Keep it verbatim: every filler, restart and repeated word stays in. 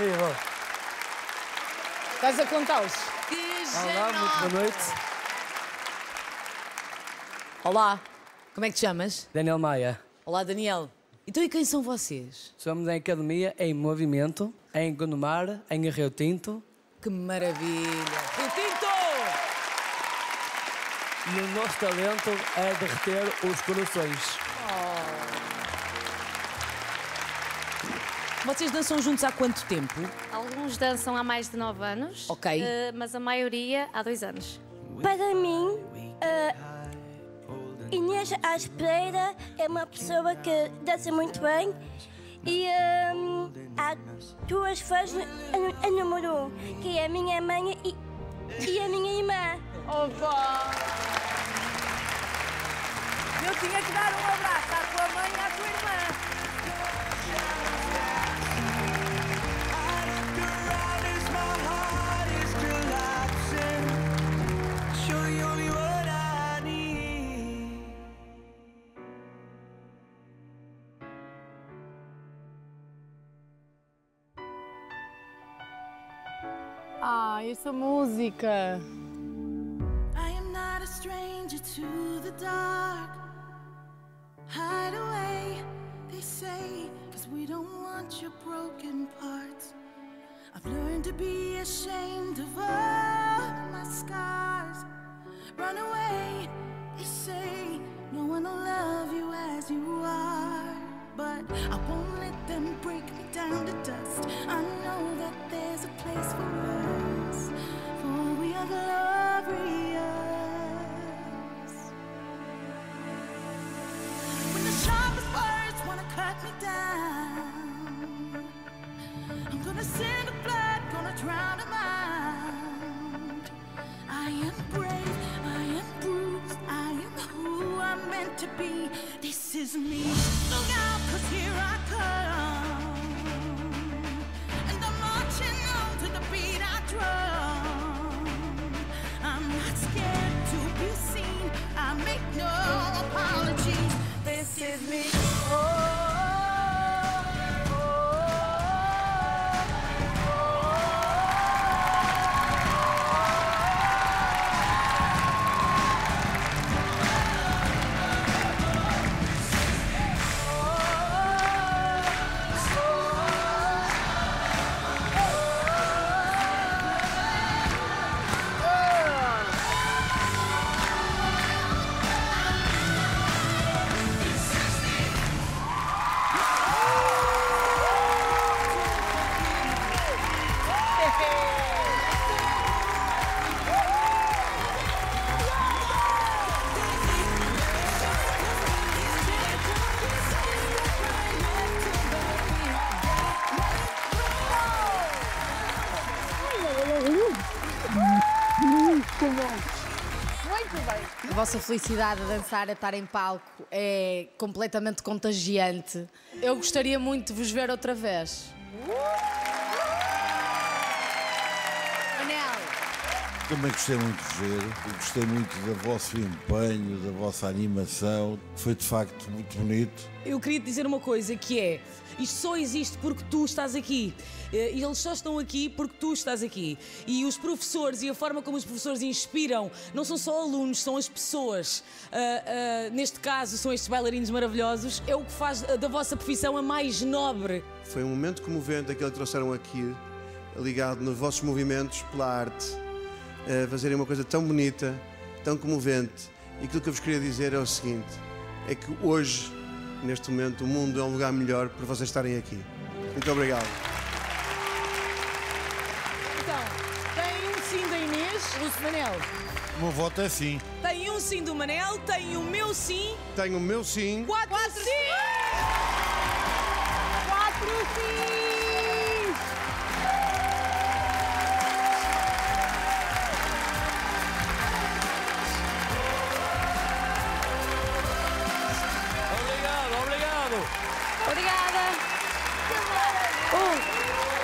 Viva! Estás a contá-los? Que genoma. Olá, muito boa noite. Olá, como é que te chamas? Daniel Maia. Olá, Daniel. Então, e quem são vocês? Somos da Academia em Movimento, em Gondomar, em Rio Tinto. Que maravilha! Rio Tinto! E o nosso talento é derreter os corações. Oh. Vocês dançam juntos há quanto tempo? Alguns dançam há mais de nove anos, okay. uh, mas a maioria há dois anos. Para mim, uh... Inês Aires Pereira é uma pessoa que dança muito bem e um, há duas fãs a, a número um, que é a minha mãe e, e a minha irmã. Opa! Eu tinha que dar um abraço à tua mãe e à tua irmã. Ah, essa música. I am not a stranger to the dark. Hide away, they say, cause we don't want your broken parts. I've learned to be ashamed of all my scars. Run away, they say, no one will love you as you are. But I won't let them break me down to dust. I know that there's a place for us, for we are glorious. When the sharpest words wanna cut me down, I'm gonna send the blood, gonna drown them out. I am brave, I am bruised, I am who I'm meant to be. This is me. Look out, cause here I come. And I'm marching on to the beat I drum. I'm not scared to be seen. I make no apologies. This is me. Oh. A vossa felicidade a dançar, a estar em palco é completamente contagiante. Eu gostaria muito de vos ver outra vez. Manel. Também gostei muito de ver, gostei muito do vosso empenho, da vossa animação. Foi de facto muito bonito. Eu queria te dizer uma coisa que é, isto só existe porque tu estás aqui. Eles só estão aqui porque tu estás aqui. E os professores e a forma como os professores inspiram, não são só alunos, são as pessoas. Uh, uh, neste caso, são estes bailarinos maravilhosos. É o que faz da vossa profissão a mais nobre. Foi um momento comovente aquele que trouxeram aqui, ligado nos vossos movimentos pela arte. A fazerem uma coisa tão bonita, tão comovente. E aquilo que eu vos queria dizer é o seguinte, é que hoje, neste momento, o mundo é um lugar melhor por vocês estarem aqui. Muito obrigado. Então, tem um sim da Inês, o do Manel. O meu voto é sim. Tem um sim do Manel, tem o meu sim. Tem o meu sim. Quatro, Quatro sim! Quatro sim! Obrigada. Um.